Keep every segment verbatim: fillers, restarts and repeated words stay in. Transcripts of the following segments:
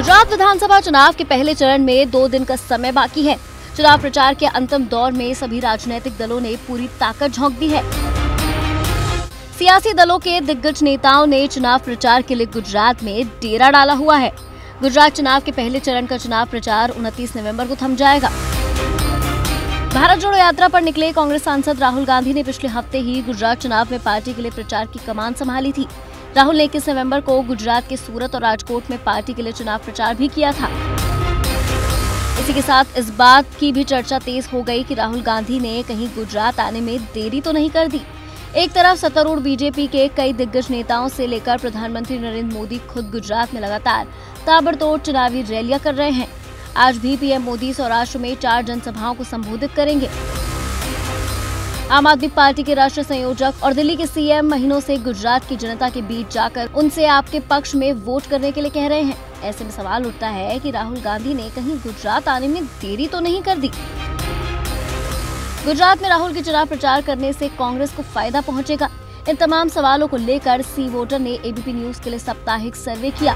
गुजरात विधानसभा चुनाव के पहले चरण में दो दिन का समय बाकी है। चुनाव प्रचार के अंतिम दौर में सभी राजनीतिक दलों ने पूरी ताकत झोंक दी है। सियासी दलों के दिग्गज नेताओं ने चुनाव प्रचार के लिए गुजरात में डेरा डाला हुआ है। गुजरात चुनाव के पहले चरण का चुनाव प्रचार उनतीस नवंबर को थम जाएगा। भारत जोड़ो यात्रा पर निकले कांग्रेस सांसद राहुल गांधी ने पिछले हफ्ते ही गुजरात चुनाव में पार्टी के लिए प्रचार की कमान संभाली थी। राहुल ने इक्कीस नवंबर को गुजरात के सूरत और राजकोट में पार्टी के लिए चुनाव प्रचार भी किया था। इसी के साथ इस बात की भी चर्चा तेज हो गई कि राहुल गांधी ने कहीं गुजरात आने में देरी तो नहीं कर दी। एक तरफ सत्तारूढ़ बीजेपी के कई दिग्गज नेताओं से लेकर प्रधानमंत्री नरेंद्र मोदी खुद गुजरात में लगातार ताबड़तोड़ चुनावी रैलियां कर रहे हैं। आज भी पीएम मोदी सौराष्ट्र में चार जनसभाओं को संबोधित करेंगे। आम आदमी पार्टी के राष्ट्रीय संयोजक और दिल्ली के सीएम महीनों से गुजरात की जनता के बीच जाकर उनसे आपके पक्ष में वोट करने के लिए कह रहे हैं। ऐसे में सवाल उठता है कि राहुल गांधी ने कहीं गुजरात आने में देरी तो नहीं कर दी। गुजरात में राहुल के चुनाव प्रचार करने से कांग्रेस को फायदा पहुंचेगा। इन तमाम सवालों को लेकर सी व्यूटर ने एबीपी न्यूज के लिए साप्ताहिक सर्वे किया।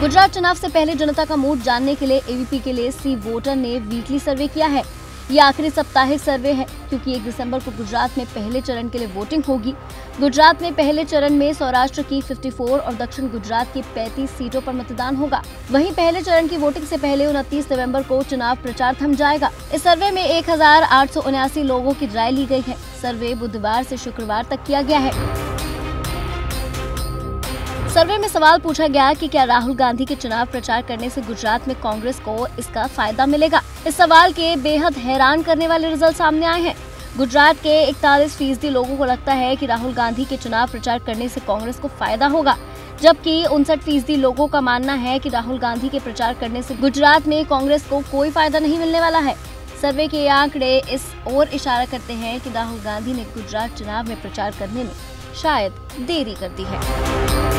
गुजरात चुनाव से पहले जनता का मूड जानने के लिए एबीपी के लिए सी व्यूटर ने वीकली सर्वे किया है। ये आखिरी साप्ताहिक सर्वे है क्योंकि एक दिसंबर को गुजरात में पहले चरण के लिए वोटिंग होगी। गुजरात में पहले चरण में सौराष्ट्र की चौवन और दक्षिण गुजरात की पैंतीस सीटों पर मतदान होगा। वहीं पहले चरण की वोटिंग से पहले उनतीस नवंबर को चुनाव प्रचार थम जाएगा। इस सर्वे में एक हजार आठ सौ उन्यासी लोगों की राय ली गई है। सर्वे बुधवार से शुक्रवार तक किया गया है। सर्वे में सवाल पूछा गया कि क्या राहुल गांधी के चुनाव प्रचार करने से गुजरात में कांग्रेस को इसका फायदा मिलेगा। इस सवाल के बेहद हैरान करने वाले रिजल्ट सामने आए हैं। गुजरात के इकतालीस फीसदी लोगों को लगता है कि राहुल गांधी के चुनाव प्रचार करने से कांग्रेस को फायदा होगा, जबकि उनसठ फीसदी लोगों का मानना है कि राहुल गांधी के प्रचार करने से गुजरात में कांग्रेस को कोई फायदा नहीं मिलने वाला है। सर्वे के आंकड़े इस ओर इशारा करते हैं कि राहुल गांधी ने गुजरात चुनाव में प्रचार करने में शायद देरी कर दी है।